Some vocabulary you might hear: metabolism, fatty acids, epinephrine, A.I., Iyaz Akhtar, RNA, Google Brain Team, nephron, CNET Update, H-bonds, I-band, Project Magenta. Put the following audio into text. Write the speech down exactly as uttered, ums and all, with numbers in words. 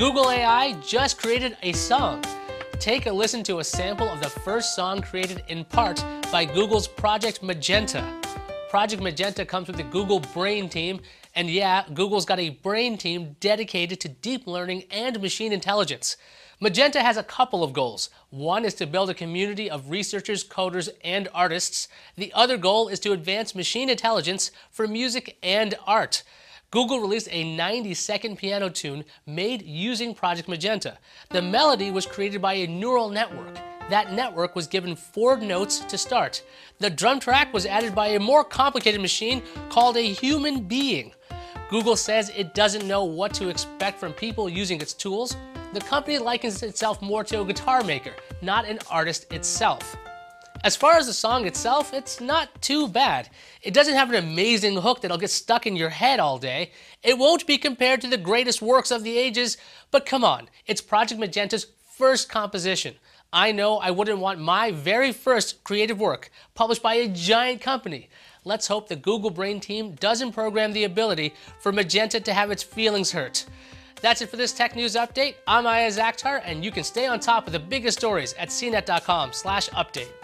Google A I just created a song. Take a listen to a sample of the first song created in part by Google's Project Magenta. Project Magenta comes with the Google Brain Team, and yeah, Google's got a brain team dedicated to deep learning and machine intelligence. Magenta has a couple of goals. One is to build a community of researchers, coders, and artists. The other goal is to advance machine intelligence for music and art. Google released a ninety second piano tune made using Project Magenta. The melody was created by a neural network. That network was given four notes to start. The drum track was added by a more complicated machine called a human being. Google says it doesn't know what to expect from people using its tools. The company likens itself more to a guitar maker, not an artist itself. As far as the song itself, it's not too bad. It doesn't have an amazing hook that'll get stuck in your head all day. It won't be compared to the greatest works of the ages, but come on, it's Project Magenta's first composition. I know I wouldn't want my very first creative work published by a giant company. Let's hope the Google Brain team doesn't program the ability for Magenta to have its feelings hurt. That's it for this Tech News Update. I'm Iyaz Akhtar, and you can stay on top of the biggest stories at C net dot com slash update.